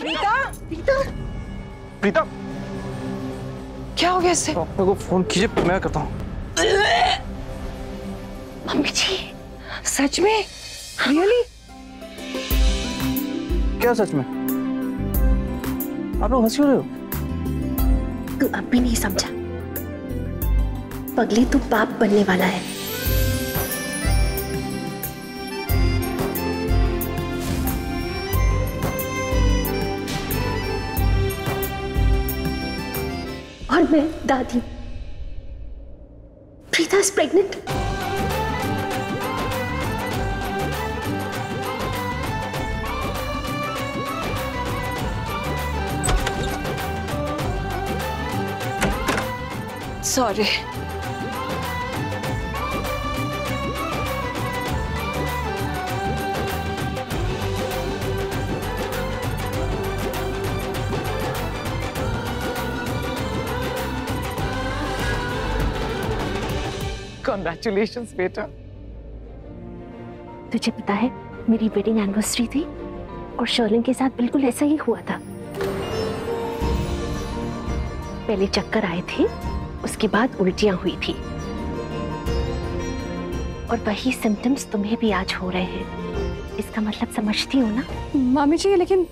प्रीता? प्रीता? प्रीता? क्या हो गया इससे? डॉक्टर को फोन कीजिए, मैं करता हूँ। मम्मी जी, सच में? रियली? क्या सच में? आप लोग हंस क्यों रहे हो? तू अब भी नहीं समझा। पगली, तू बाप बनने वाला है। और मैं दादी। Preeta is pregnant. Sorry. Congratulations, बेटा। तुझे पता है मेरी वेडिंग एनिवर्सरी थी और शर्लिन के साथ बिल्कुल ऐसा ही हुआ था। पहले चक्कर आए थे, उसके बाद उल्टियां हुई थी और वही सिम्टम्स तुम्हें भी आज हो रहे हैं। इसका मतलब समझती हो ना? मामी जी, लेकिन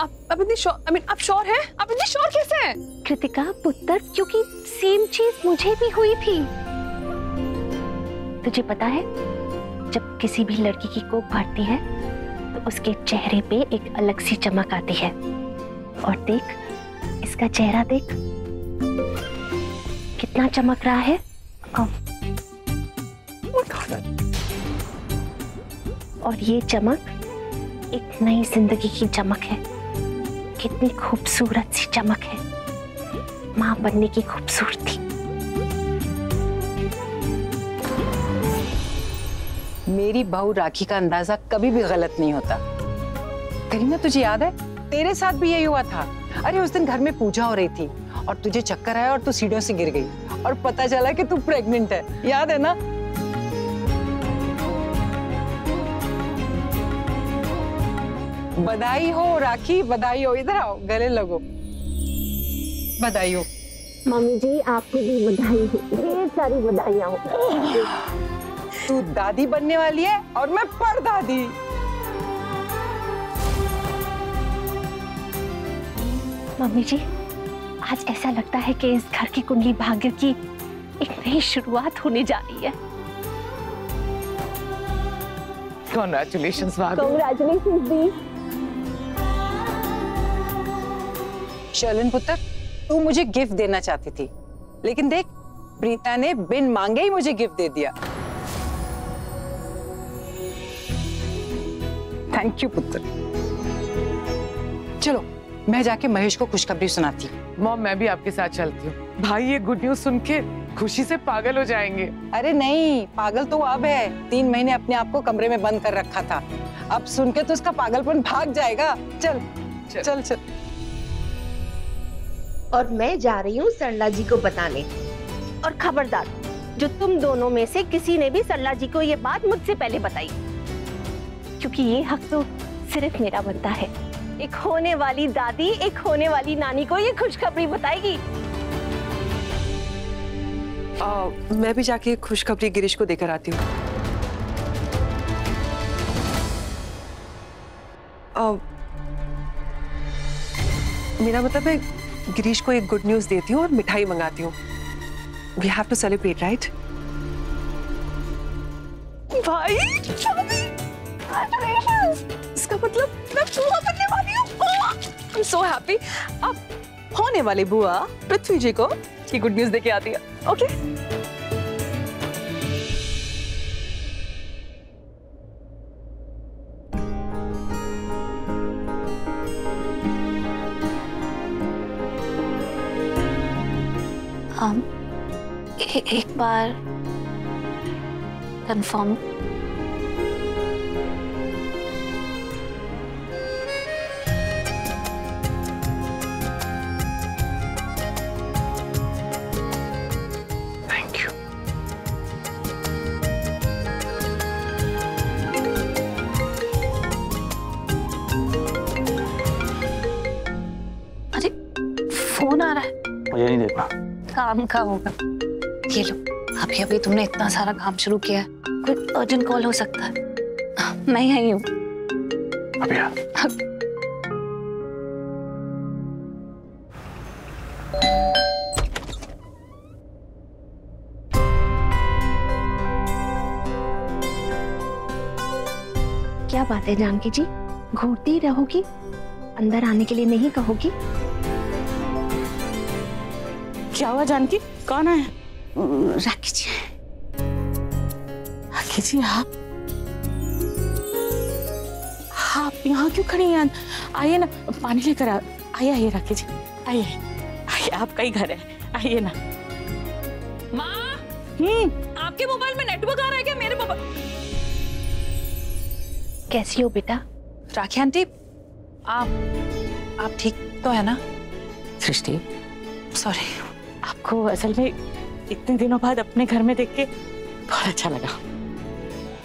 आप इतनी श्योर, आप श्योर हैं? आप इतनी श्योर कैसे हैं? कृतिका पुत्र, क्योंकि सेम चीज मुझे भी हुई थी। तुझे पता है, जब किसी भी लड़की की कोख फाटती है तो उसके चेहरे पे एक अलग सी चमक आती है। और देख, इसका चेहरा देख कितना चमक रहा है। और ये चमक एक नई जिंदगी की चमक है। कितनी खूबसूरत सी चमक है, माँ बनने की खूबसूरती। मेरी बहू राखी का अंदाजा कभी भी गलत नहीं होता। करीना, तुझे याद है तेरे साथ भी यही हुआ था? अरे उस दिन घर में पूजा हो रही थी और तुझे चक्कर आया और तू सीढ़ियों से गिर गई और पता चला कि तू प्रेग्नेंट है। याद है ना? बधाई हो राखी, बधाई हो। इधर आओ, गले लगो। बधाई हो। मम्मी जी, आपको भी बधाई हो, ढेर सारी बधाइयां हो। तू दादी बनने वाली है और मैं पर दादी। मम्मी जी, आज ऐसा लगता है कि इस घर की कुंडली भाग्य की एक नई शुरुआत होने जा रही है। Congratulations भाभी। Congratulations दी। शर्लिन पुत्र, तू मुझे गिफ्ट देना चाहती थी, लेकिन देख प्रीता ने बिन मांगे ही मुझे गिफ्ट दे दिया। थैंक यू पुत्र। चलो, मैं जाके महेश को खुशखबरी सुनाती हूँ। मॉम, मैं भी आपके साथ चलती हूँ। भाई ये गुड न्यूज़ सुन के खुशी से पागल हो जाएंगे। अरे नहीं, पागल तो अब है। 3 महीने अपने आप को कमरे में बंद कर रखा था। अब सुन के तो उसका पागलपन भाग जाएगा। चल चल चल, चल। और मैं जा रही हूँ सरला जी को बताने। और खबरदार, जो तुम दोनों में से किसी ने भी सरला जी को ये बात मुझसे पहले बताई, क्योंकि ये हक तो सिर्फ मेरा बनता है। एक होने वाली दादी, एक होने वाली नानी को ये खुशखबरी बताएगी। मैं भी जाके खुशखबरी गिरीश को देकर आती हूँ। मेरा मतलब है, गिरीश को एक गुड न्यूज देती हूँ और मिठाई मंगाती हूँ। We have to celebrate, right? भाई इसका मतलब मैं बुआ बनने वाली हूँ। I'm so happy। अब होने वाली बुआ पृथ्वी जी को ये गुड न्यूज़ देके आती है। ओके? एक बार कंफर्म मुझे नहीं देखना। काम का होगा। ये लो, अभी अभी तुमने इतना सारा काम शुरू किया है, कोई अर्जेंट कॉल हो सकता है। मैं यहीं हूँ। अभी आ। क्या बात है जानकी जी, घूरती रहोगी, अंदर आने के लिए नहीं कहोगी? क्या हुआ जानकी, कौन है? राखी जी। राखी जी आप यहाँ क्यों खड़ी हैं? आइए ना, पानी लेकर आइए। आइए राखी जी, आइए आइए, आपका ही घर है, आइए ना। माँ, आपके मोबाइल में नेटवर्क आ रहा है क्या? मेरे मोबाइल। कैसी हो बेटा? राखी आंटी, आप ठीक तो है ना? सृष्टि, सॉरी, आपको असल में इतने दिनों बाद अपने घर में देख के बहुत अच्छा लगा।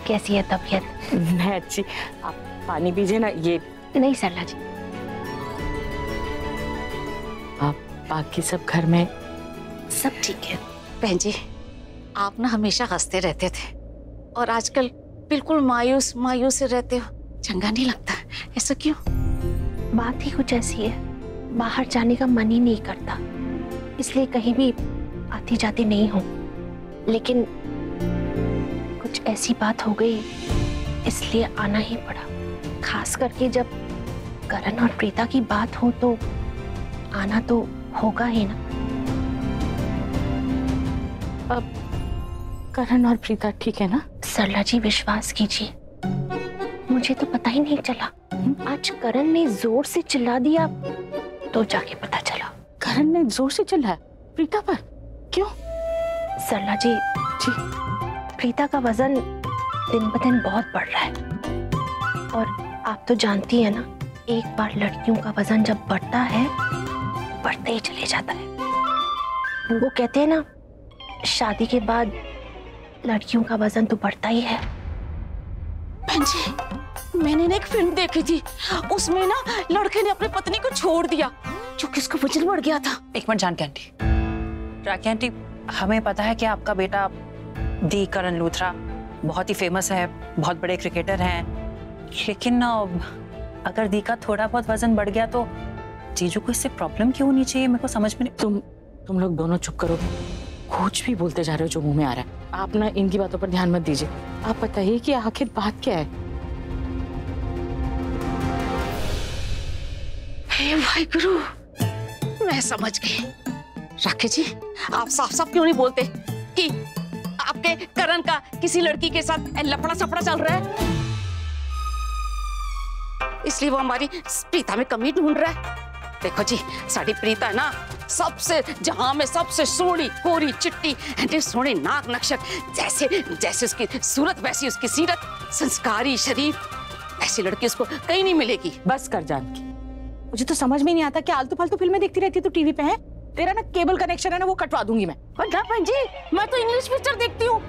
कैसी है तबीयत? मैं अच्छी। आप पानी पीजिए ना। ये नहीं सरला जी, आप बाकी सब घर में सब ठीक है? बहन जी, आप ना हमेशा हंसते रहते थे और आजकल बिल्कुल मायूस मायूस रहते हो, चंगा नहीं लगता, ऐसा क्यों? बात ही कुछ ऐसी है, बाहर जाने का मन ही नहीं करता, इसलिए कहीं भी आती जाती नहीं हूँ, लेकिन कुछ ऐसी बात हो गई इसलिए आना ही पड़ा। खास करके जब करण और प्रीता की बात हो तो आना तो होगा ही ना। अब करण और प्रीता ठीक है ना? सरला जी विश्वास कीजिए, मुझे तो पता ही नहीं चला, आज करण ने जोर से चिल्ला दिया तो जाके पता चला। करण ने जोर से चिल्लाया प्रीता पर? क्यों? सरला जी, जी प्रीता का वजन दिन ब दिन बहुत बढ़ रहा है और आप तो जानती है ना, एक बार लड़कियों का वजन जब बढ़ता है बढ़ते ही चले जाता है। वो कहते हैं ना, शादी के बाद लड़कियों का वजन तो बढ़ता ही है। मैंने ना एक फिल्म देखी थी, उसमें ना लड़के ने अपनी पत्नी को छोड़ दिया क्योंकि उसका वजन बढ़ गया था। एक minute Janki aunty, Rakhi aunty, हमें पता है कि आपका बेटा दी करण लूथरा बहुत ही फेमस है, बहुत बड़े क्रिकेटर हैं, लेकिन अगर दी का थोड़ा बहुत वजन बढ़ गया तो जीजू को इससे प्रॉब्लम क्यों होनी चाहिए? मेरे को समझ में नहीं। तुम लोग दोनों चुप करो, कुछ भी बोलते जा रहे हो जो मुँह में आ रहा है। आप ना इनकी बातों पर ध्यान मत दीजिए, आप बताइए कि आखिर बात क्या है। भाई गुरु, मैं समझ गई। राखी जी, आप साफ साफ क्यों नहीं बोलते कि आपके करण का किसी लड़की के साथ लफड़ा सफड़ा चल रहा है, इसलिए वो हमारी प्रीता में कमी ढूंढ रहा है। देखो जी, साड़ी प्रीता है ना, सबसे जहां में सबसे सोनी कोरी चिट्टी, सोने नाक नक्शक, जैसे जैसे उसकी सूरत वैसी उसकी सीरत, संस्कारी शरीफ, ऐसी लड़की उसको कहीं नहीं मिलेगी। बस कर जानकी, मुझे तो समझ में नहीं आता कि आलतू फालतू फिल्में देखती रहती है तो टीवी पे है। तेरा ना केबल कनेक्शन है ना, वो कटवा दूंगी मैं। ना पंजी, मैं तो इंग्लिश पिक्चर देखती हूँ।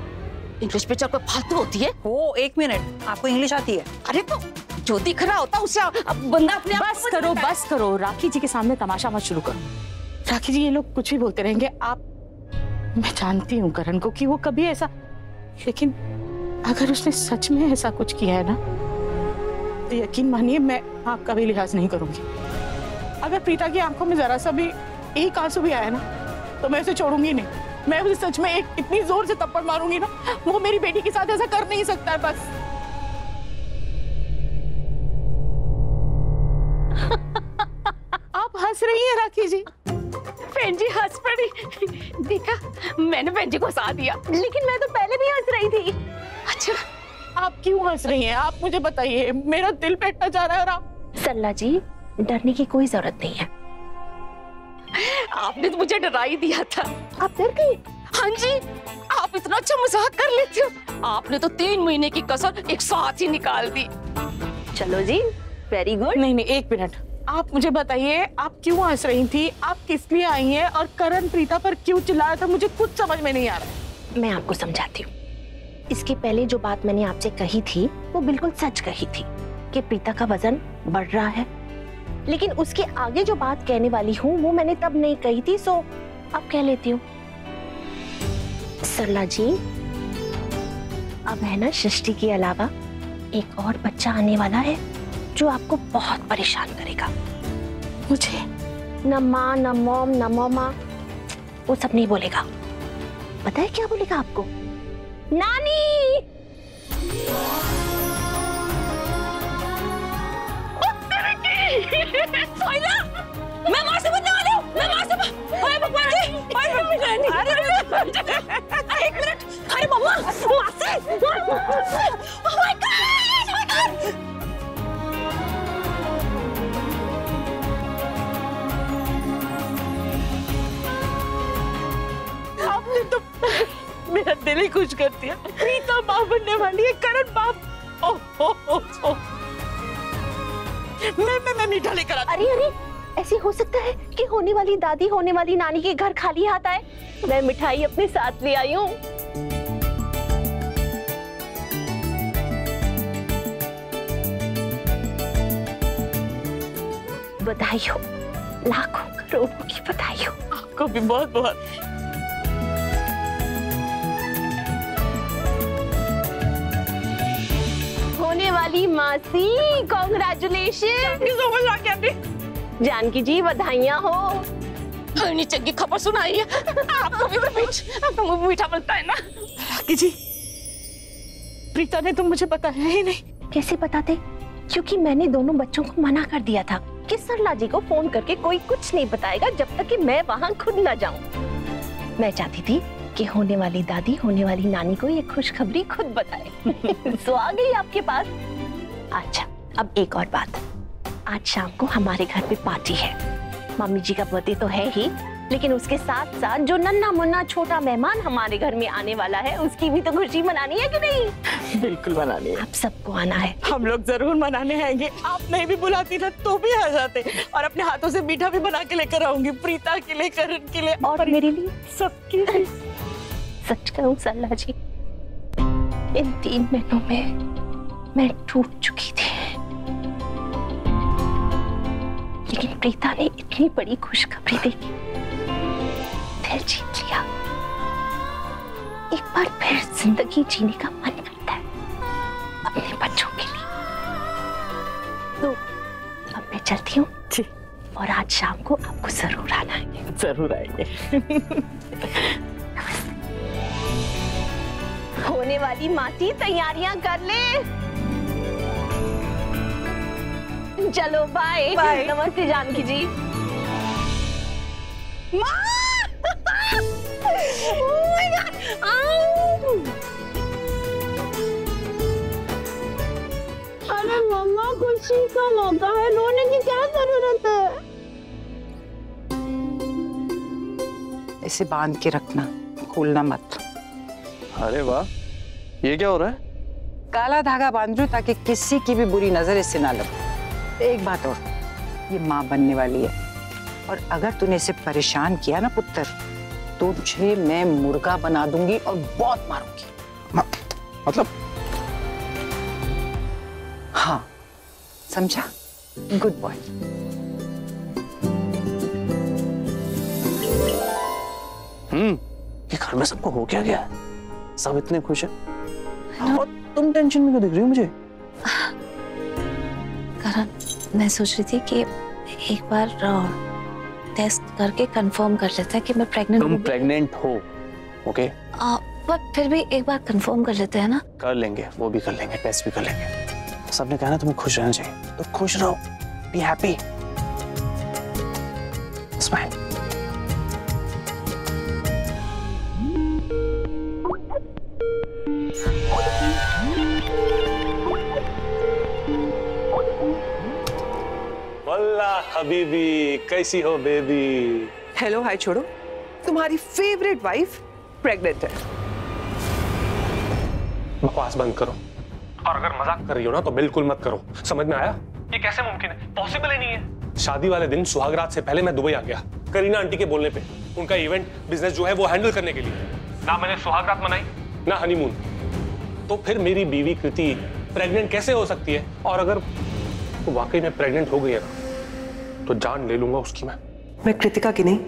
इंग्लिश पिक्चर कोई फालतू होती है? ओ एक मिनट, आपको इंग्लिश आती है? अरे तो जो दिख रहा होता उससे बंदा अपने आप। बस करो, बस करो, राखी जी के सामने तमाशा मत शुरू करो। राखी जी, ये लोग कुछ भी बोलते रहेंगे। आप, मैं जानती हूँ करण को कि वो कभी ऐसा, लेकिन अगर उसने सच में ऐसा कुछ किया है ना, तो यकीन मानिए मैं आपका भी लिहाज नहीं करूँगी। अगर प्रीता की आंखों में जरा सा भी एक आंसू भी आया ना, तो मैं उसे छोड़ूंगी नहीं। मैं उसे सच में एक इतनी जोर से थप्पड़ मारूंगी ना, वो मेरी बेटी के साथ ऐसा कर नहीं सकता है। बस आप हंस रही हैं राखी जी? बहन जी हंस पड़ी, देखा मैंने बहन जी को हंसा दिया, लेकिन मैं तो पहले भी हंस रही थी। अच्छा, आप क्यों हंस रही हैं? आप मुझे बताइए, मेरा दिल बैठा जा रहा है। और आप? सरला जी, डरने की कोई जरूरत नहीं है, आपने तो मुझे डरा ही दिया था। आप डर गई? हाँ जी, आप इतना अच्छा मजाक कर लेते हो, आपने तो 3 महीने की कसर एक साथ ही निकाल दी। चलो जी, वेरी गुड। नहीं, एक मिनट, आप मुझे बताइए आप क्यों हंस रही थी, आप किस लिए आई हैं और करण प्रीता पर क्यों चिल्लाया था? मुझे कुछ समझ में नहीं आ रहा। मैं आपको समझाती हूँ। इसके पहले जो बात मैंने आपसे कही थी वो बिल्कुल सच कही थी कि प्रीता का वजन बढ़ रहा है, लेकिन उसके आगे जो बात कहने वाली हूँ वो मैंने तब नहीं कही थी, सो अब कह लेती हूँ। सरला जी, अब है ना सृष्टि के अलावा एक और बच्चा आने वाला है जो आपको बहुत परेशान करेगा। मुझे न माँ न मोम न मोमा वो सब नहीं बोलेगा। पता है क्या बोलेगा आपको? नानी। मैं माँ से बोलने वाली हूँ। मैं माँ से ओए भगवान जी, ओए भगवान जी, अरे एक मिनट, अरे मम्मा, माँ से, oh my god, my god. आपने तो मेरा दिल ही खुश कर दिया। प्रीता माँ बनने वाली है, करण बाप। ओह मैं मीठा लेकर आता। अरे ऐसे हो सकता है कि होने वाली दादी होने वाली नानी के घर खाली हाथ आए? मैं मिठाई अपने साथ ले आई हूँ। बधाई हो, लाखों करोड़ों की बधाई हो। आपको भी बहुत बहुत। होने वाली मासी, कांग्रेचुलेशन जानकी जी, बधाइयाँ हो। इतनी चंगी खबर सुनाई है। आपको भी मुझे मीठा मिलता है ना? राखी जी, प्रीता ने तो मुझे बताया ही नहीं। कैसे बताते? क्योंकि मैंने दोनों बच्चों को मना कर दिया था कि सरला जी को फोन करके कोई कुछ नहीं बताएगा जब तक कि मैं वहाँ खुद ना जाऊँ। मैं चाहती थी कि होने वाली दादी होने वाली नानी को ये खुशखबरी खुद बताए। सो आ गई आपके पास। अच्छा, अब एक और बात। आज शाम को हमारे घर पे पार्टी है। मम्मी जी का बर्थडे तो है ही, लेकिन उसके साथ साथ जो नन्ना मुन्ना छोटा मेहमान हमारे घर में आने वाला है, उसकी भी तो खुशी मनानी है कि नहीं? बिल्कुल मनानी है। आप सबको आना है। हम लोग जरूर मनाने आएंगे। आप नहीं भी बुलाती ना तो भी आ जाते। और अपने हाथों से मीठा भी बना के लेकर आऊंगी, प्रीता के लिए, करण के लिए और मेरे लिए, सबके लिए। सच कहूँ सरला जी, इन 3 महीनों में मैं टूट चुकी थी, लेकिन प्रीता ने इतनी बड़ी खुशखबरी दी, दिल जीत लिया। एक बार फिर जिंदगी जीने का मन करता है अपने बच्चों के लिए। तो अब मैं चलती हूँ जी, और आज शाम को आपको जरूर आना है। जरूर आएंगे। होने वाली मासी तैयारियां कर ले। चलो बाय। नमस्ते जानकी जी। अरे मम्मा, खुशी का मौका है, रोने की क्या जरूरत है? इसे बांध के रखना, खोलना मत। अरे वाह, ये क्या हो रहा है? काला धागा बांध लो ताकि किसी की भी बुरी नजर इससे ना लगे। एक बात और, ये माँ बनने वाली है, और अगर तूने इसे परेशान किया ना पुत्र, तो तुझे मैं मुर्गा बना दूंगी और बहुत मारूंगी। मतलब? हाँ, समझा? Good boy. ये घर में सबको हो क्या गया? सब इतने खुश हैं। और तुम टेंशन में क्यों दिख रही हो मुझे? करण, मैं सोच रही थी कि एक बार टेस्ट करके कंफर्म कर लेते हैं कि मैं प्रेग्नेंट हूँ। तुम प्रेग्नेंट हो, ओके? बट फिर भी एक बार कंफर्म कर लेते हैं ना? कर लेंगे, वो भी कर लेंगे, टेस्ट भी कर लेंगे। सबने कहा ना तुम्हें खुश रहना चाहिए, तो खुश रहो, बी हैप्पी, स्माइल। हबीबी, कैसी हो बेबी? हेलो, हाय छोड़ो, तुम्हारी फेवरेट वाइफ प्रेग्नेंट है। बकवास बंद करो, और अगर मजाक कर रही हो ना तो बिल्कुल मत करो। समझ में आया? ये कैसे मुमकिन है? पॉसिबल ही नहीं है। शादी वाले दिन सुहागरात से पहले मैं दुबई आ गया, करीना आंटी के बोलने पे, उनका इवेंट बिजनेस जो है वो हैंडल करने के लिए। ना मैंने सुहागरात मनाई ना हनीमून। तो फिर मेरी बीवी कृति प्रेग्नेंट कैसे हो सकती है? और अगर वाकई में प्रेग्नेंट हो गई है तो जान ले लूंगा उसकी मैं। मैं कृतिका की नहीं,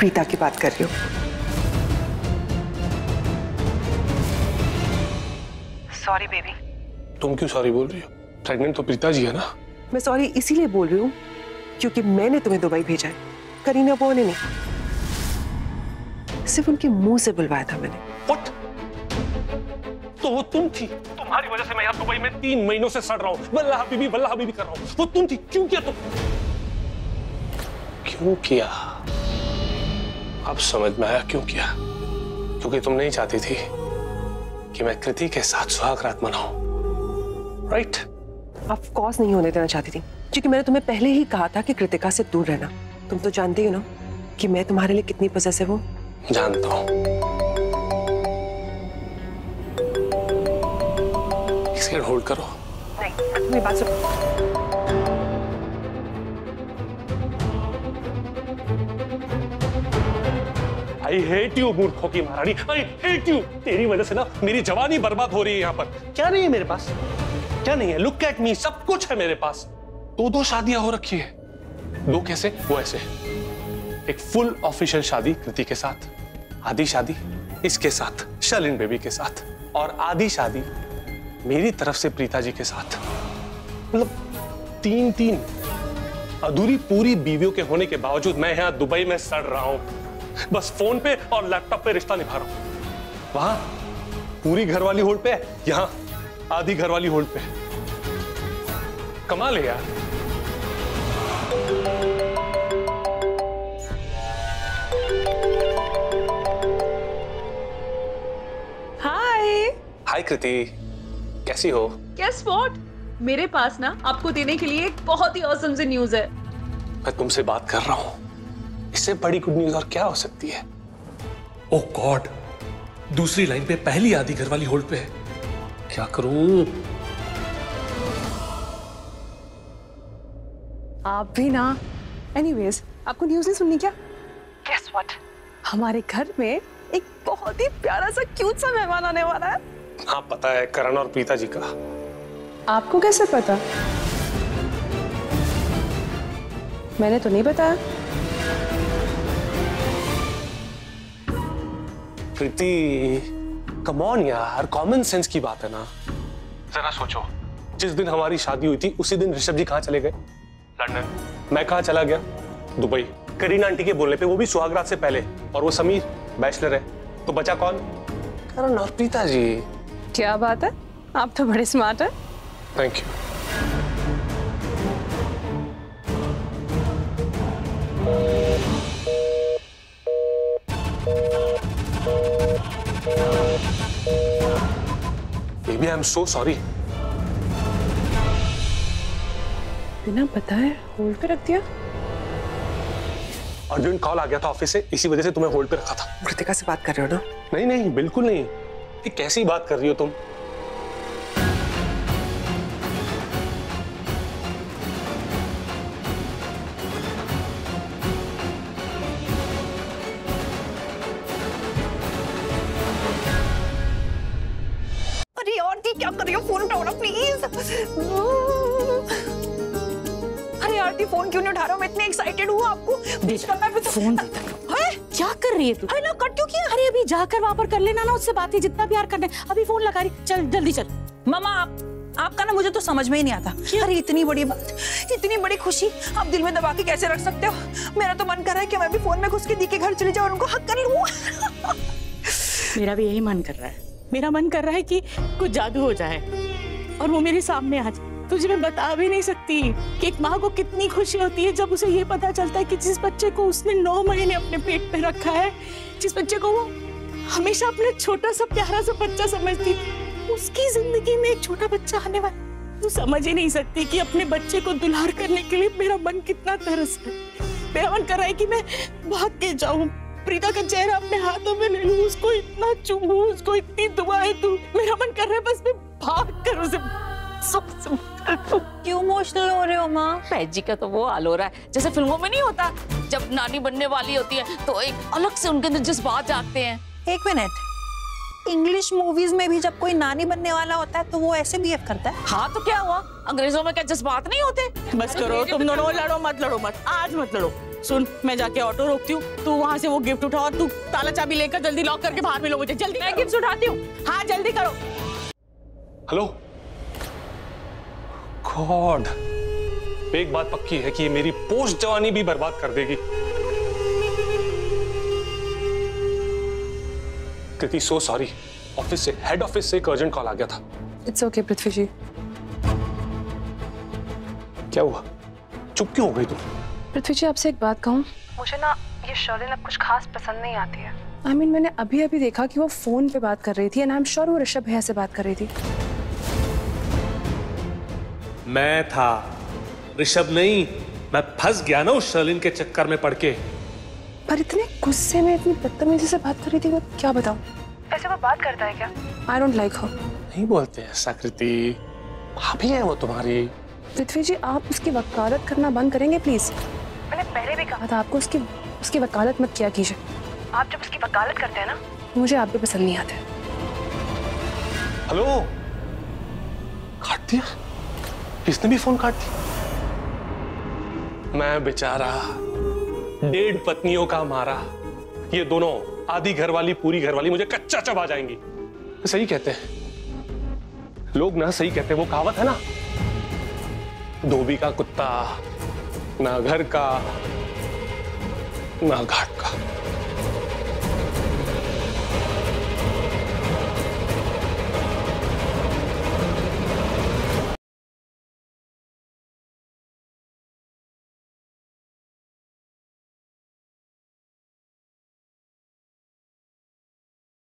प्रीता की बात कर रही हूँ। Sorry baby. तुम क्यों सॉरी बोल रही हो? प्रेग्नेंट तो प्रीता जी है ना। मैं सॉरी इसीलिए बोल रही हूँ क्योंकि मैंने तुम्हें दुबई भेजा है, करीना बोले नहीं, सिर्फ उनके मुंह से बुलवाया था मैंने। What? तो वो तुम थी, तुम्हारी वजह से मैं यहाँ दुबई में 3 महीनों से सड़ रहा हूँ, वल्ला हबीबी कर रहा हूँ। वो तुम थी, क्यों किया तुम? क्यों किया? अब समझ में आया क्यों किया, क्योंकि तुम नहीं चाहती थी कि मैं कृति के साथ सुहाग रात मनाऊं, राइट? ऑफ कोर्स नहीं होने देना चाहती थी, क्योंकि मैंने तुम्हें पहले ही कहा था कि कृतिका से दूर रहना। तुम तो जानती हो ना कि मैं तुम्हारे लिए कितनी पजेसिव हूँ। जानता हूँ। इसके होल्ड करो। नहीं, मेरी बात सुनो। I hate you, मूर्खों की महारानी। I hate you। तेरी वजह से ना मेरी जवानी बर्बाद हो रही है यहाँ पर। क्या नहीं है मेरे पास? क्या नहीं है? Look at me, सब कुछ है मेरे पास। 2 शादियां हो रखी है। 2 कैसे? वो ऐसे। एक फुल ऑफिशियल शादी कृति के साथ, आधी शादी इसके साथ शर्लिन बेबी के साथ, और आधी शादी मेरी तरफ से प्रीता जी के साथ। मतलब 3 अधूरी पूरी बीवियों के होने के बावजूद मैं यहाँ दुबई में सड़ रहा हूँ, बस फोन पे और लैपटॉप पे रिश्ता निभा रहा हूँ। वहां पूरी घरवाली होल्ड पे, यहाँ आधी घरवाली होल्ड पे। कमाल है यार। हाय कृति, कैसी हो? क्या स्पॉट? मेरे पास ना आपको देने के लिए एक बहुत ही ऑसम सी न्यूज़ है। मैं तुमसे बात कर रहा हूँ, इससे बड़ी गुड न्यूज़ और क्या हो सकती है? ओह गॉड, दूसरी लाइन पे पहली आधी घरवाली होल्ड पे है। क्या करूँ? आप भी ना। एनीवेज, आपको न्यूज़ नहीं सुननी क्या? Guess what? हमारे घर में एक बहुत ही प्यारा सा क्यूट सा मेहमान आने वाला है। हाँ पता है, करण और प्रीता जी का। आपको कैसे पता? मैंने तो नहीं बताया। प्रीति, कम ऑन यार, कॉमन सेंस की बात है ना। जरा सोचो, जिस दिन हमारी शादी हुई थी उसी दिन ऋषभ जी कहाँ चले गए? लंदन। मैं कहाँ चला गया? दुबई। करीना आंटी के बोलने पे, वो भी सुहागरात से पहले। और वो समीर बैचलर है, तो बचा कौन? करण और प्रीता जी। क्या बात है, आप तो बड़े स्मार्ट हैं। Thank you. Baby, I am so sorry. बिना बताए होल्ड पे रख दिया। अर्जुन कॉल आ गया था ऑफिस से, इसी वजह से तुम्हें होल्ड पे रखा था। कृतिका से बात कर रहे हो ना? नहीं नहीं, बिल्कुल नहीं। ये कैसी बात कर रही हो तुम? अरे आरती, क्या कर रही हो? फोन उठाओ ना प्लीज। अरे आरती, फोन क्यों नहीं उठा रहा हूँ? मैं इतनी एक्साइटेड हूँ आपको डिस्टर्ब करना है। फोन देता हूँ। क्या कर रही है तू? अरे ना कट क्यों किया? अरे अभी जाकर वहां पर कर लेना ना उससे बात, ही जितना प्यार करना है। अभी फोन लगा रही, चल जल्दी चल। मामा, आपका ना मुझे तो समझ में ही नहीं आता। अरे इतनी बड़ी बात, इतनी बड़ी खुशी आप दिल में दबा के कैसे रख सकते हो? मेरा तो मन कर रहा है कि मैं भी फोन में घुस के दी के घर चली जाऊं और उनको हक कर लूं। मेरा भी यही मन कर रहा है। मेरा मन कर रहा है कि कुछ जादू हो जाए और वो मेरे सामने आ जाए। तुझे मैं बता भी नहीं सकती कि एक माँ को कितनी खुशी होती है जब उसे ये पता चलता है कि जिस बच्चे को उसने 9 महीने अपने पेट पे रखा है, जिस बच्चे को वो हमेशा अपने छोटा सा प्यारा सा बच्चा समझती, उसकी जिंदगी में एक छोटा बच्चा आने वाला। तू समझ ही नहीं सकती कि अपने बच्चे को दुलार करने के लिए मेरा मन कितना तरस है। मेरा मन कर रहा है कि मैं भाग के जाऊँ, प्रीता का चेहरा अपने हाथों में ले लूँ, उसको इतना चूमूं, उसको इतनी दुआएं दूं। मेरा मन कर रहा है बस मैं भाग कर उसे। क्यों इमोशनल हो रहे हो माँ? पैजी का तो वो हाल हो रहा है जैसे फिल्मों में नहीं होता, जब नानी बनने वाली होती है तो एक अलग से उनके अंदर जज्बात जागते हैं। एक मिनट, इंग्लिश मूवीज में भी जब कोई नानी बनने वाला होता है तो वो ऐसे बिहेव करता है। हाँ तो क्या हुआ, अंग्रेजों में क्या जज्बात नहीं होते? बस करो, तुम दोनों लड़ो मत, आज मत लड़ो। सुन, मैं जाके ऑटो रोकती हूँ, तू वहाँ से वो गिफ्ट उठा और तू ताला चाबी लेकर जल्दी लॉक करके बाहर मिलो मुझे, जल्दी। मैं गिफ्ट उठाती हूँ, हाँ जल्दी करो। हेलो गॉड, एक बात पक्की है कि ये मेरी पोस्ट जवानी भी बर्बाद कर देगी। कृति, सो सॉरी, ऑफिस से, हेड ऑफिस से एक अर्जेंट कॉल आ गया था। It's okay Prithvi ji. क्या हुआ, चुप क्यों हो गई तुम? पृथ्वी जी आपसे एक बात कहूँ, मुझे ना ये शर्लिन अब कुछ खास पसंद नहीं आती है। आई मीन मैंने अभी अभी देखा कि वो फोन पे बात कर रही थी एंड आई एम श्योर वो ऋषभ भैया से बात कर रही थी। मैं था, ऋषभ नहीं, मैं फंस गया ना उस शर्लिन के चक्कर में पड़ के। पर इतने गुस्से में इतनी बदतमीजी से बात कर रही थी, मैं क्या बताऊँ। ऐसे वो बात करता है क्या? I don't like her. नहीं बोलते ऐसा कृति, भाभी है वो तुम्हारी। पृथ्वी जी आप उसकी वकालत करना बंद करेंगे प्लीज? मैंने पहले भी कहा था आपको उसकी वकालत मत किया कीजिए। आप जब उसकी वकालत करते हैं ना, मुझे आप भी पसंद नहीं आते। हेलो, काट दिया, इसने भी फोन काट दिया। मैं बेचारा 1.5 पत्नियों का मारा, ये दोनों आधी घरवाली पूरी घरवाली मुझे कच्चा चबा जाएंगी। सही कहते हैं लोग ना, सही कहते हैं, वो कहावत है ना, धोबी का कुत्ता ना घर का ना घाट का।